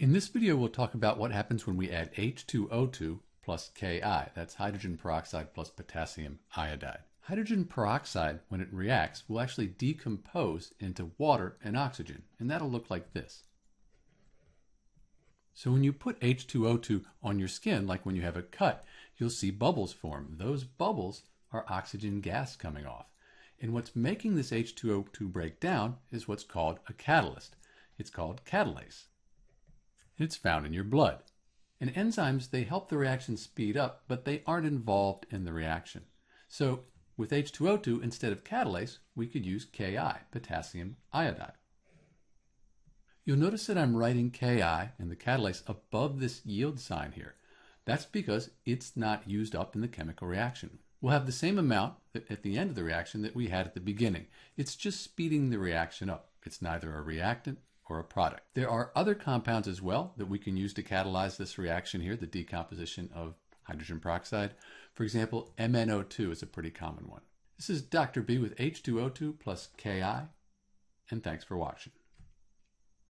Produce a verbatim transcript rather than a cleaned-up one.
In this video, we'll talk about what happens when we add H two O two plus K I, that's hydrogen peroxide plus potassium iodide. Hydrogen peroxide, when it reacts, will actually decompose into water and oxygen, and that'll look like this. So when you put H two O two on your skin, like when you have it cut, you'll see bubbles form. Those bubbles are oxygen gas coming off. And what's making this H two O two break down is what's called a catalyst. It's called catalase. It's found in your blood. And enzymes, they help the reaction speed up, but they aren't involved in the reaction. So with H two O two, instead of catalase, we could use K I, potassium iodide. You'll notice that I'm writing K I and the catalase above this yield sign here. That's because it's not used up in the chemical reaction. We'll have the same amount at the end of the reaction that we had at the beginning. It's just speeding the reaction up. It's neither a reactant or a product. There are other compounds as well that we can use to catalyze this reaction here, the decomposition of hydrogen peroxide. For example, M n O two is a pretty common one. This is Doctor B with H two O two plus K I, and thanks for watching.